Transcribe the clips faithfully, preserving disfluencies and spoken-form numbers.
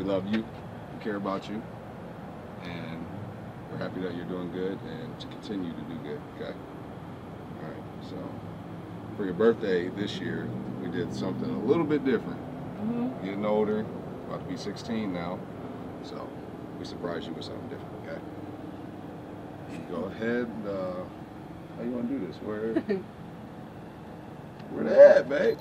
We love you. We care about you. And we're happy that you're doing good and to continue to do good, okay? All right, so for your birthday this year, we did something a little bit different. Mm-hmm. Getting older, about to be sixteen now, so we surprised you with something different, okay? Go ahead. Uh, how you want to do this? Where, where they at, babe?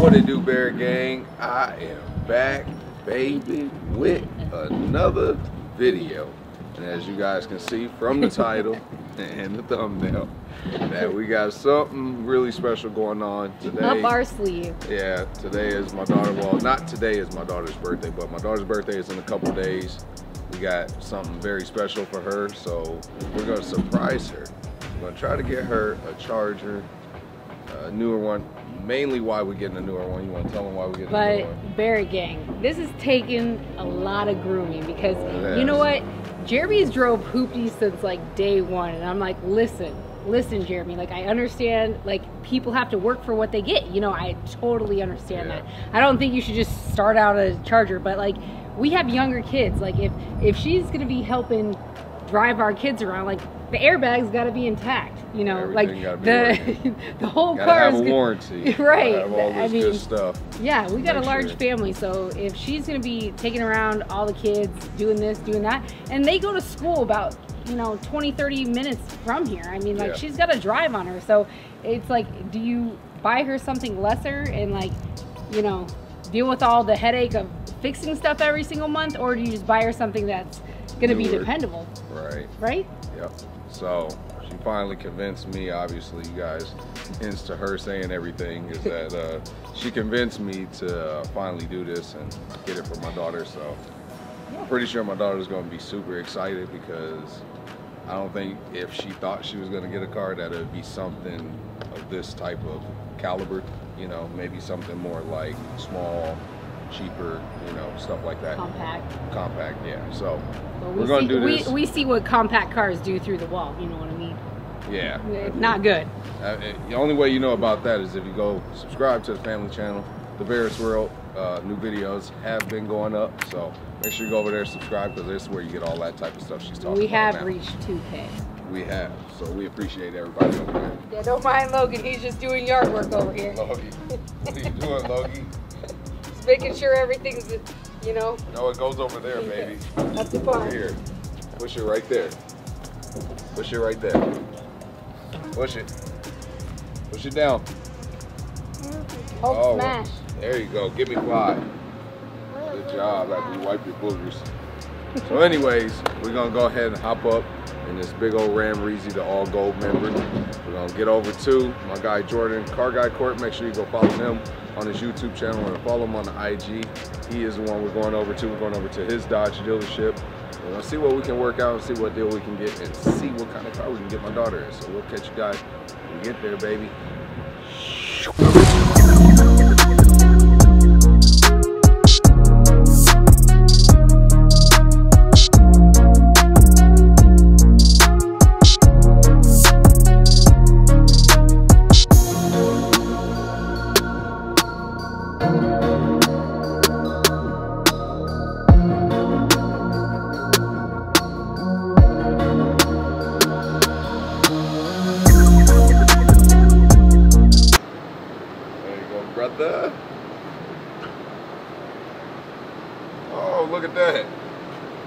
What it do, Barrett Gang? I am back, baby, with another video. And as you guys can see from the title and the thumbnail, that we got something really special going on today. My bar sleeve. Yeah, today is my daughter. Well, not today is my daughter's birthday, but my daughter's birthday is in a couple days. We got something very special for her, so we're gonna surprise her. We're gonna try to get her a Charger, a newer one. Mainly why we're getting a newer one. You want to tell them why we're getting a newer one? But Barrett Gang, this is taking a lot of grooming because yes. You know what? Jeremy's drove hoopties since like day one, and I'm like, listen, listen, Jeremy, like I understand, like people have to work for what they get. You know, I totally understand yeah. that. I don't think you should just start out a Charger, but like we have younger kids. Like if if she's gonna be helping drive our kids around, like the airbag's got to be intact, you know. Everything like the the whole gotta car have is a warranty, right? Have all this I mean, good stuff. Yeah, we got Make a large sure. family, so if she's gonna be taking around all the kids, doing this, doing that, and they go to school about you know twenty, thirty minutes from here. I mean, like yeah. she's got a drive on her, so it's like, do you buy her something lesser and like, you know, deal with all the headache of fixing stuff every single month, or do you just buy her something that's gonna Newer. be dependable? Right. Right. Yep. So she finally convinced me, obviously you guys, hence to her saying everything, is that uh, she convinced me to uh, finally do this and get it for my daughter. So I'm pretty sure my daughter's going to be super excited because I don't think if she thought she was going to get a car that it would be something of this type of caliber, you know, maybe something more like small, cheaper, you know, stuff like that. Compact. Compact, yeah. So well, we we're going to do this. We, we see what compact cars do through the wall, you know what I mean? Yeah. It's not good. Uh, it, the only way you know about that is if you go subscribe to the family channel, The Barrett's World. Uh, new videos have been going up, so make sure you go over there, subscribe, because this is where you get all that type of stuff she's talking about. We have about reached two K. We have, so we appreciate everybody over there. Yeah, don't mind Logan, he's just doing yard work over here. Logie, what are you doing, Logie? Making sure everything's, you know. No, it goes over there, baby. That's the farm. Over here. Push it right there. Push it right there. Push it. Push it down. Oh, oh smash. There you go. Give me five. Good job after you wipe your boogers. So anyways, we're going to go ahead and hop up in this big old Ram Reezy, the all gold member. We're going to get over to my guy Jordan, Car Guy Court. Make sure you go follow him on his YouTube channel and follow him on the I G. He is the one we're going over to. We're going over to his Dodge dealership. We're going to see what we can work out and see what deal we can get and see what kind of car we can get my daughter in. So we'll catch you guys when we get there, baby. Oh, look at that.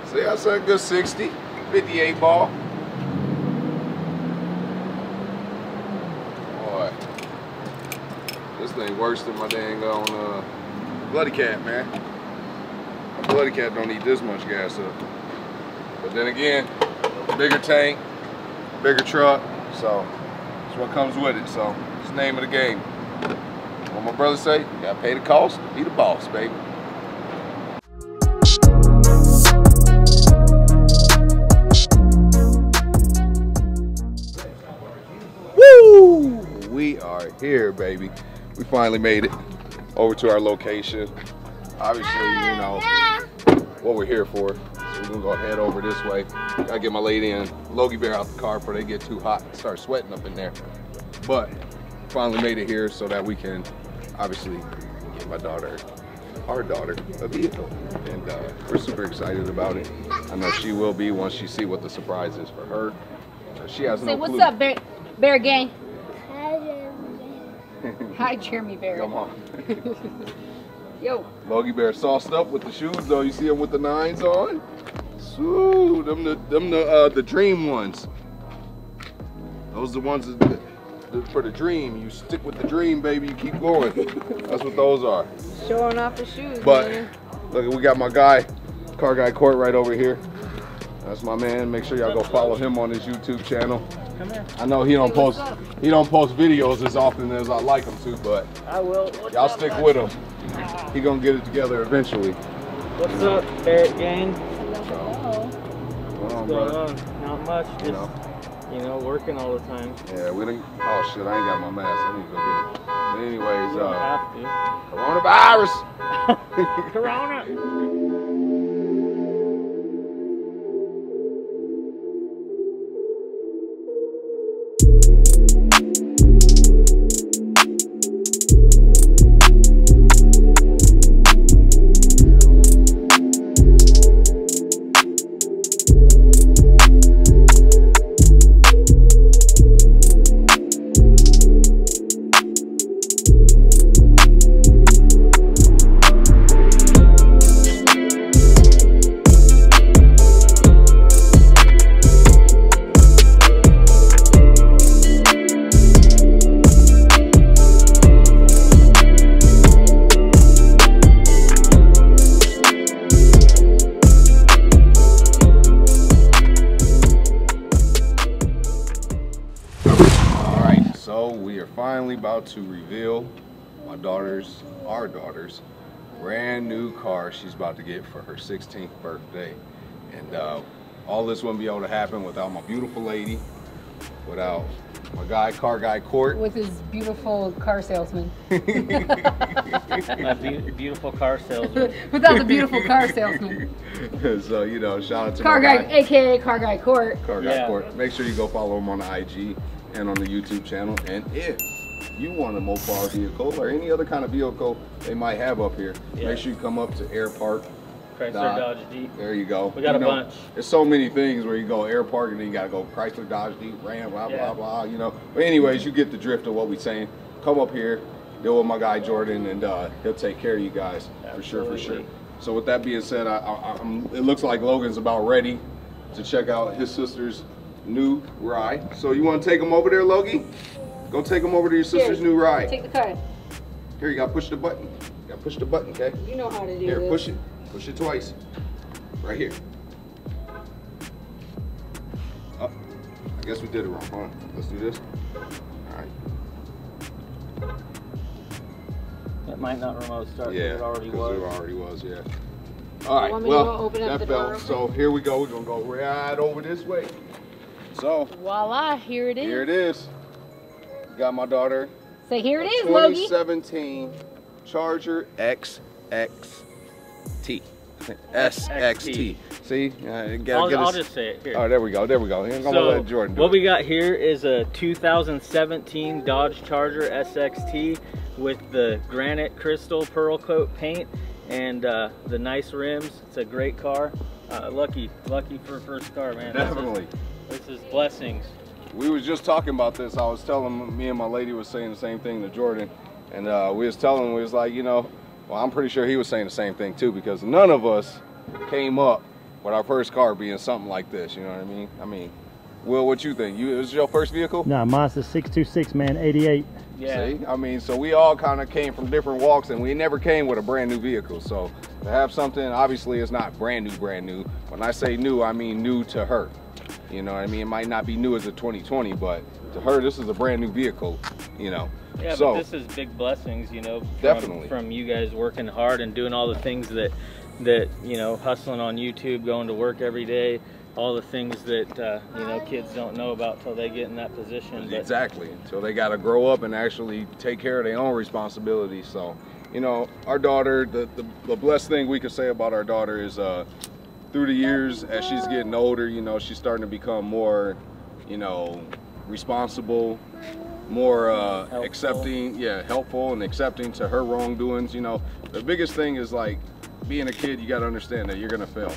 See, I said a good sixty, fifty-eight ball. Boy, this thing worse than my dang on uh, Bloody Cat, man. My Bloody Cat don't need this much gas up. But then again, bigger tank, bigger truck, so that's what comes with it. So it's the name of the game. What my brother say, you gotta pay the cost, be the boss, baby. Woo! We are here, baby. We finally made it over to our location. Obviously, you know what we're here for. So we're gonna go head over this way. Gotta get my lady and Logie Bear out the car before they get too hot and start sweating up in there. But finally made it here so that we can obviously get my daughter, our daughter, a vehicle. And uh, we're super excited about it. I know she will be once she see what the surprise is for her. She has no Say, what's clue. up, Bear, Bear Gang? Hi, Jeremy. Hi, Jeremy Barrett. Come on. Yo. Logie Bear sauced up with the shoes, though. You see him with the nines on? Ooh, them the, them the, uh, the dream ones. Those are the ones that... that for the dream, you stick with the dream, baby. You keep going. That's what those are. Showing off the shoes. But man, look, we got my guy, Car Guy Court, right over here. That's my man. Make sure y'all go follow him on his YouTube channel. Come here. I know he don't hey, post. He don't post videos as often as I like him to, but I will. Y'all stick up, with him. Wow. He gonna get it together eventually. What's up, Barrett Gang? Hello. What's going on, brother? Not much. Just you know. You know, working all the time. Yeah, we didn't. Oh shit, I ain't got my mask. I need to go get it. But anyways, you don't uh, have to. Coronavirus. Corona. About to reveal my daughter's, our daughter's, brand new car she's about to get for her sixteenth birthday. And uh, all this wouldn't be able to happen without my beautiful lady, without my guy, Car Guy Court. With his beautiful car salesman. My be beautiful car salesman. Without the beautiful car salesman. So, you know, shout out to Car Guy, guy. A K A Car Guy Court. Car Guy yeah. Court. Make sure you go follow him on the I G and on the YouTube channel. And if you want a Mopar vehicle or any other kind of vehicle they might have up here, yeah. make sure you come up to Airpark Chrysler Dodge, Dodge Jeep. There you go. We got you a know, bunch. There's so many things where you go Airpark and then you gotta go Chrysler Dodge Jeep Ram blah yeah. blah blah. You know. But anyways, you get the drift of what we're saying. Come up here, deal with my guy Jordan, and uh, he'll take care of you guys. Absolutely. For sure, for sure. So with that being said, I, I, I'm, it looks like Logan's about ready to check out his sister's new ride. So you want to take him over there, Logie? Go take them over to your sister's Here, new ride. Take the card. Here, you gotta push the button. You gotta push the button, okay? You know how to do Here, this. push it. Push it twice. Right here. Oh, I guess we did it wrong. Hold on. Let's do this. All right. That might not remote start. Yeah, it already was. It already was, yeah. All right, well, that fell. So here we go. We're gonna go right over this way. So. Voila, here it is. Here it is. Got my daughter. Say, here it is, Logie. twenty seventeen Charger X X T. S X T. See? Uh, get, I'll, get I'll just say it. Here. All right, there we go. There we go. I'm gonna so, let Jordan do what it. we got here is a two thousand seventeen Dodge Charger S X T with the granite crystal pearl coat paint and uh, the nice rims. It's a great car. Uh, lucky, lucky for first car, man. Definitely. This is, this is blessings. We was just talking about this. I was telling, me and my lady was saying the same thing to Jordan. And uh, we was telling him, we was like, you know, well, I'm pretty sure he was saying the same thing too, because none of us came up with our first car being something like this. You know what I mean? I mean, Will, what you think? You, is this your first vehicle? No, mine's a six two six, man, eighty-eight. Yeah. See? I mean, so we all kind of came from different walks and we never came with a brand new vehicle. So to have something, obviously it's not brand new, brand new. When I say new, I mean new to her. You know what I mean? It might not be new as a twenty twenty, but to her, this is a brand new vehicle, you know. Yeah, so, but this is big blessings, you know, from, definitely. from you guys working hard and doing all the things that, that, you know, hustling on YouTube, going to work every day, all the things that, uh, you know, kids don't know about till they get in that position. But exactly. So they got to grow up and actually take care of their own responsibilities. So, you know, our daughter, the, the, the blessed thing we could say about our daughter is uh, through the years, as she's getting older, you know, she's starting to become more, you know, responsible, more uh, accepting, yeah, helpful and accepting to her wrongdoings. You know, the biggest thing is like being a kid, you got to understand that you're going to fail.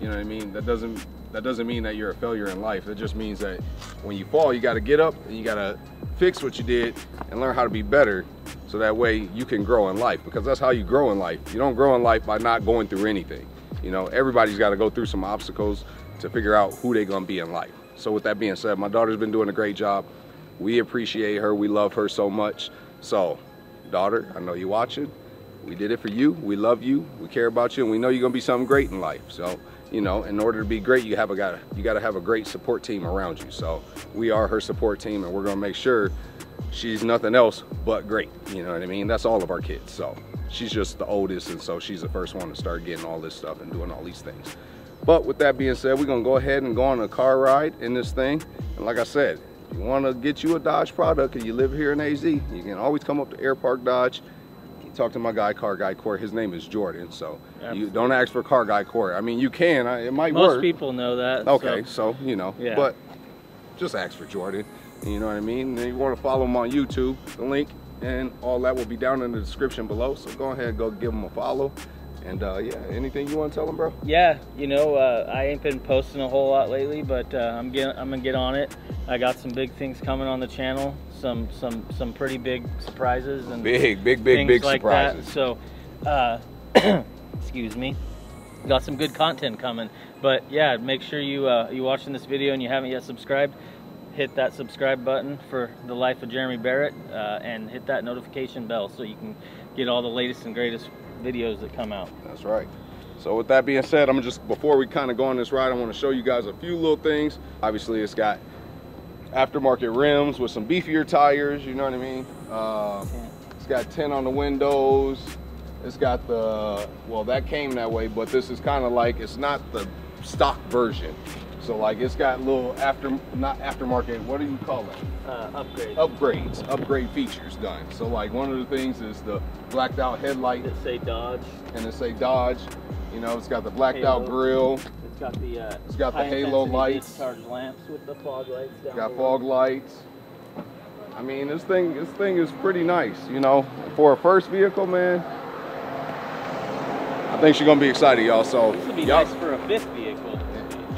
You know what I mean? That doesn't that doesn't mean that you're a failure in life. That just means that when you fall, you got to get up and you got to fix what you did and learn how to be better. So that way you can grow in life, because that's how you grow in life. You don't grow in life by not going through anything. You know, everybody's got to go through some obstacles to figure out who they're going to be in life. So with that being said, my daughter's been doing a great job. We appreciate her. We love her so much. So, daughter, I know you're watching. We did it for you. We love you. We care about you, and we know you're gonna be something great in life. So, you know, in order to be great, you have a got you got to have a great support team around you. So, we are her support team, and we're gonna make sure she's nothing else but great. You know what I mean? That's all of our kids. So, she's just the oldest, and so she's the first one to start getting all this stuff and doing all these things. But with that being said, we're gonna go ahead and go on a car ride in this thing. And like I said, you want to get you a Dodge product and you live here in A Z, you can always come up to Airpark Dodge. Talk to my guy, Car Guy Court. His name is Jordan, so Absolutely. you don't ask for Car Guy Court. I mean, you can. I, it might Most work. Most people know that. Okay, so, so you know, yeah. But just ask for Jordan. You know what I mean? Then you want to follow him on YouTube. The link and all that will be down in the description below. So go ahead, go give him a follow. And uh, yeah, anything you want to tell him, bro? Yeah, you know, uh, I ain't been posting a whole lot lately, but uh, I'm getting, I'm gonna get on it. I got some big things coming on the channel, some some some pretty big surprises and big big big big like surprises. That. So, uh, excuse me, got some good content coming. But yeah, make sure you uh, you watching this video and you haven't yet subscribed. Hit that subscribe button for The Life of Jeremy Barrett, uh, and hit that notification bell so you can get all the latest and greatest videos that come out. That's right. So with that being said, I'm just, before we kind of go on this ride, I want to show you guys a few little things. Obviously it's got aftermarket rims with some beefier tires, you know what I mean? Uh, yeah. It's got tint on the windows. It's got the, well, that came that way, but this is kind of like, it's not the stock version. So like it's got little after, not aftermarket, what do you call it? Uh, upgrades. Upgrades, upgrade features done. So like one of the things is the blacked out headlight. That say Dodge. And it say Dodge. You know, it's got the blacked halo. out grill. It's got the, uh, it's got the halo lights. Discharge lamps with the fog lights down Got below. fog lights. I mean, this thing, this thing is pretty nice, you know. For a first vehicle, man, I think she's gonna be excited, y'all. So this would be nice for a fifth vehicle.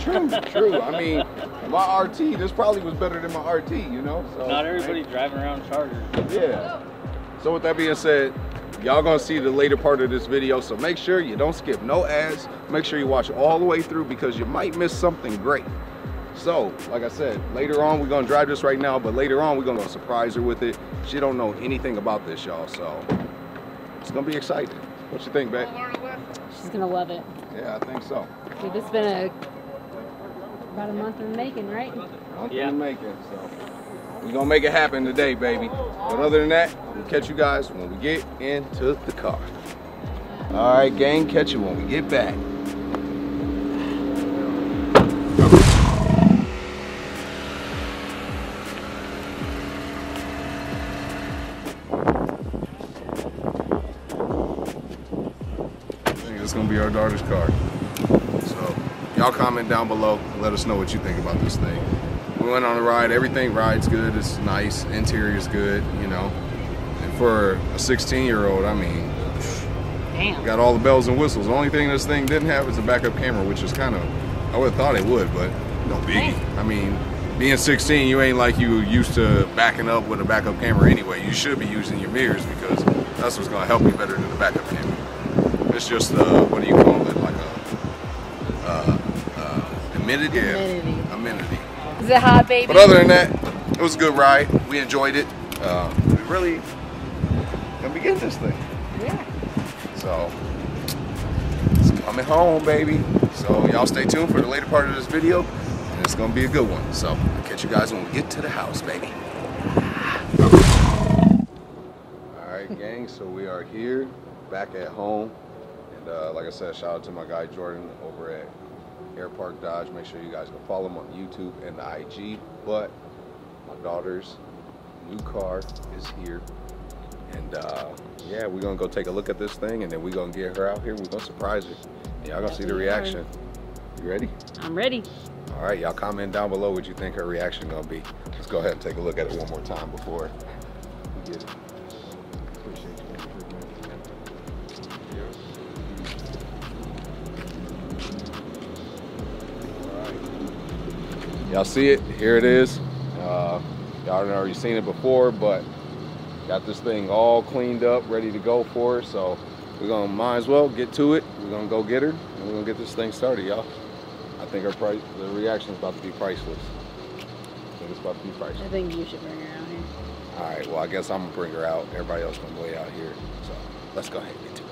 True, true. I mean, my R T, this probably was better than my R T, you know? So, Not everybody's driving around Chargers. Yeah. So with that being said, y'all gonna see the later part of this video, so make sure you don't skip no ads. Make sure you watch all the way through because you might miss something great. So, like I said, later on, we're gonna drive this right now, but later on, we're gonna surprise her with it. She don't know anything about this, y'all, so it's gonna be exciting. What you think, babe? She's gonna love it. Yeah, I think so. Dude, it's been a... about a month in the making, right? Month yeah. in the making, so we're gonna make it happen today, baby. But other than that, we'll catch you guys when we get into the car. All right, gang, catch you when we get back. I think it's gonna be our daughter's car. Y'all comment down below and let us know what you think about this thing. We went on a ride, everything rides good, it's nice, interior is good, you know. And for a sixteen year old, I mean, damn, got all the bells and whistles. The only thing this thing didn't have is a backup camera, which is kind of, I would have thought it would, but no biggie. I mean, being sixteen, you ain't like you used to backing up with a backup camera anyway. You should be using your mirrors because that's what's gonna help you better than the backup camera. It's just, uh, what do you call it, like a, Amenity. Yeah. Amenity. Is it hot, baby? But other than that, it was a good ride. We enjoyed it. Uh, we really gonna be getting this thing. Yeah. So it's coming home, baby. So y'all stay tuned for the later part of this video, and it's gonna be a good one. So I'll catch you guys when we get to the house, baby. right, gang, so we are here, back at home, and uh, like I said, shout out to my guy Jordan over at Airpark Dodge. Make sure you guys go follow him on YouTube and the I G, but my daughter's new car is here, and uh, yeah, we're gonna go take a look at this thing, and then we're gonna get her out here, we're gonna surprise her, and y'all gonna see the reaction. You ready? I'm ready. All right, y'all comment down below what you think her reaction gonna be. Let's go ahead and take a look at it one more time before we get it. Y'all see it? Here it is. Uh, y'all already seen it before, but got this thing all cleaned up, ready to go for her. So we're gonna might as well get to it. We're gonna go get her, and we're gonna get this thing started, y'all. I think her price, the reaction is about to be priceless. I think it's about to be priceless. I think you should bring her out here. All right. Well, I guess I'm gonna bring her out. Everybody else gonna wait out here. So let's go ahead and get to it.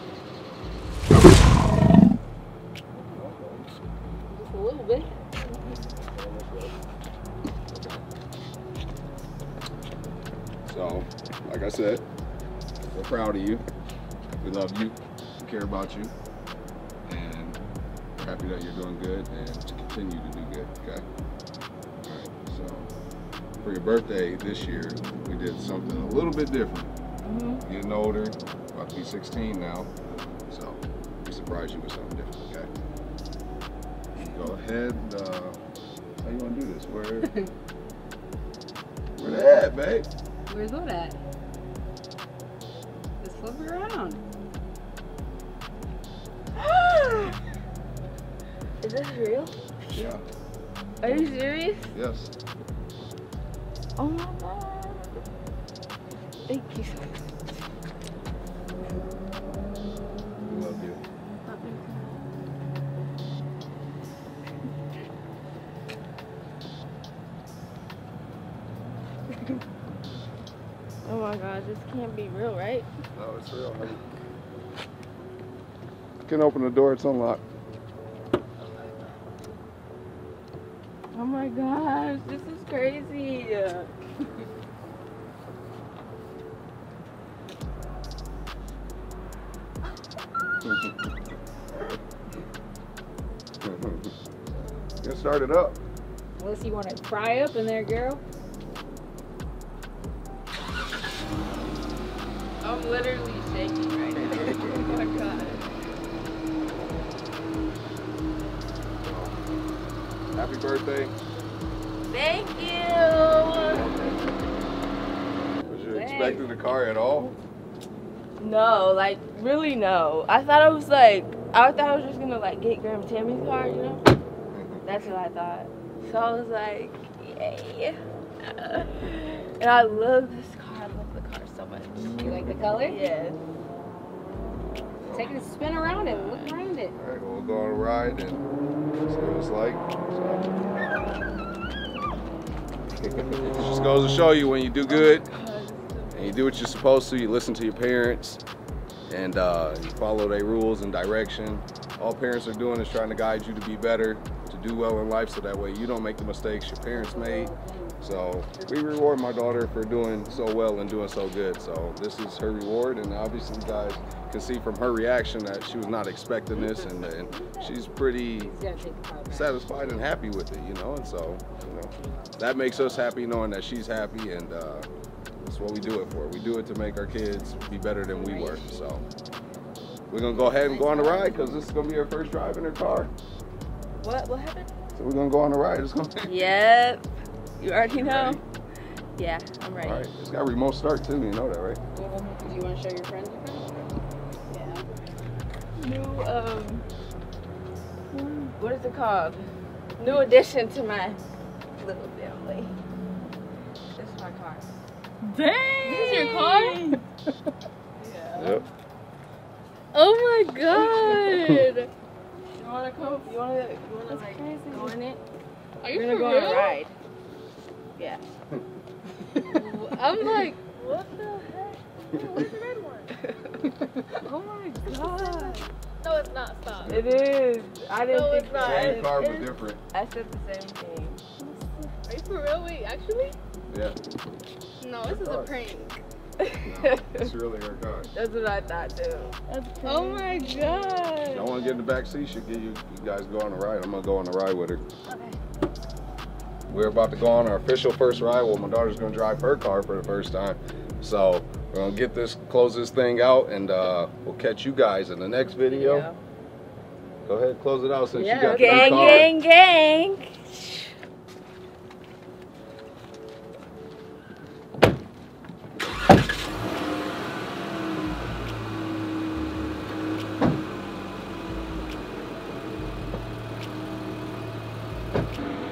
Just a little bit. So, like I said, we're proud of you. We love you. We care about you. And we're happy that you're doing good and to continue to do good, okay? All right, so for your birthday this year, we did something a little bit different. Mm-hmm. Getting older, about to be sixteen now. So, we surprised you with something different, okay? Go ahead. Uh, how you want to do this? Where, where that at, babe? Where's what at? Just flip it around. Is this real? Yeah. Are you serious? Yes. Oh my God. Thank you so much. We love you. Love you. Oh my God, this can't be real, right? No, it's real, honey. I can open the door, it's unlocked. Oh my gosh, this is crazy. Get started up. Unless you want to fry up in there, girl. I'm literally shaking right now. Oh my God. Happy birthday. Thank you. Was you Thanks. Expecting the car at all? No, like really no. I thought I was like, I thought I was just gonna like get Grandma Tammy's car, you know? That's what I thought. So I was like, yay. And I love this car. So much. You like the color? Yes. Take it a spin around it. Look around it. All right, well, we'll go on a ride and see what it's like. So. It just goes to show you when you do good and you do what you're supposed to, you listen to your parents and uh, you follow their rules and direction. All parents are doing is trying to guide you to be better, to do well in life so that way you don't make the mistakes your parents made. So we reward my daughter for doing so well and doing so good. So this is her reward, and obviously you guys can see from her reaction that she was not expecting this, and, and she's pretty satisfied and happy with it, you know. And so, you know, that makes us happy knowing that she's happy, and uh, that's what we do it for. We do it to make our kids be better than we were. So we're gonna go ahead and go on the ride because this is gonna be her first drive in her car. What? What happened? So we're gonna go on the ride. It's gonna be. Yep. You already know. You yeah, I'm ready. All right, it's got remote start too. You know that, right? Mm-hmm. Do you want to show your friends? Yeah. New um, what is it called? New addition to my little family. This is my car. Dang! This is your car? Yeah. Yep. Oh my God! You wanna come? You wanna? You wanna That's like crazy. Go in it? Are you We're gonna for go real? On a ride. Yeah. I'm like, what the heck? Where's the red one? Oh my God. No, it's not. Stop. It is. I didn't no, think it's not. The same car was different. I said the same thing. Are you for real? Wait, actually? Yeah. No, this is a prank. No, it's really her car. That's what I thought too. That's oh my god! If y'all want to get in the back seat, she'll get you, you guys go on a ride. I'm gonna go on a ride with her. Okay. We're about to go on our official first ride. Well, my daughter's gonna drive her car for the first time. So we're gonna get this, close this thing out, and uh, we'll catch you guys in the next video. Yeah. Go ahead, close it out since yeah. you got gang, the new car. Gang, gang, gang. Thank you.